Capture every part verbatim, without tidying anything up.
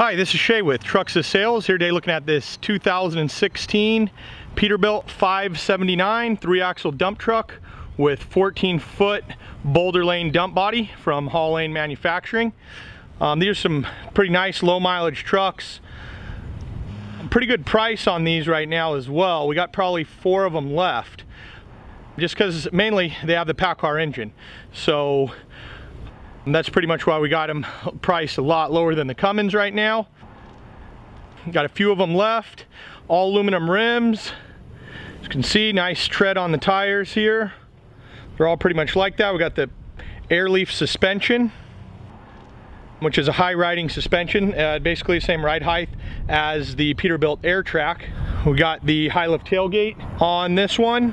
Hi, this is Shea with Truxas Sales. Here today looking at this two thousand sixteen Peterbilt five seventy-nine three-axle dump truck with fourteen foot Boulder Lane dump body from Hall Lane Manufacturing. Um, these are some pretty nice low mileage trucks. Pretty good price on these right now as well. We got probably four of them left just because mainly they have the PACCAR engine. So and that's pretty much why we got them priced a lot lower than the Cummins right now. Got a few of them left, all aluminum rims. As you can see, nice tread on the tires here. They're all pretty much like that. We got the air leaf suspension, which is a high riding suspension, uh, basically the same ride height as the Peterbilt air track. We got the high lift tailgate on this one.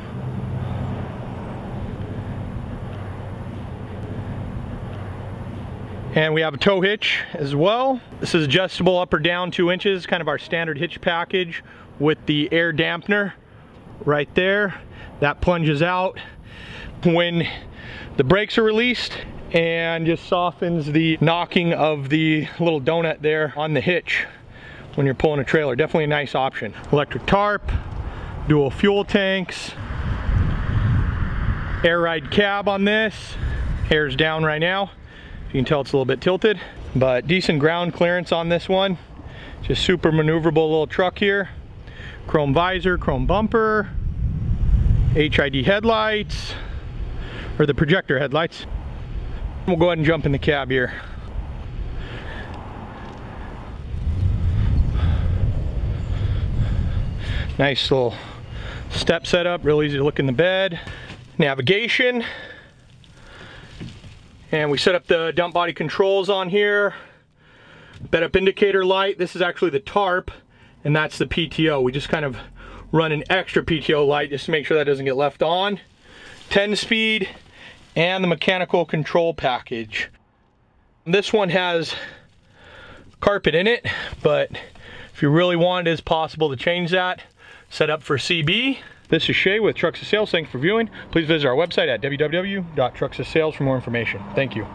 And we have a tow hitch as well. This is adjustable up or down two inches, kind of our standard hitch package with the air dampener right there. That plunges out when the brakes are released and just softens the knocking of the little donut there on the hitch when you're pulling a trailer. Definitely a nice option. Electric tarp, dual fuel tanks, air ride cab on this. Air's down right now. You can tell it's a little bit tilted, but decent ground clearance on this one. Just super maneuverable little truck here. Chrome visor, chrome bumper, H I D headlights, or the projector headlights. We'll go ahead and jump in the cab here. Nice little step setup, real easy to look in the bed. Navigation. And we set up the dump body controls on here. Bed up indicator light. This is actually the tarp, and that's the P T O. We just kind of run an extra P T O light just to make sure that doesn't get left on. ten speed and the mechanical control package. This one has carpet in it, but if you really want, it is possible to change that. Set up for C B. This is Shea with Truxas Sales. Thanks for viewing. Please visit our website at w w w dot truxas sales for more information. Thank you.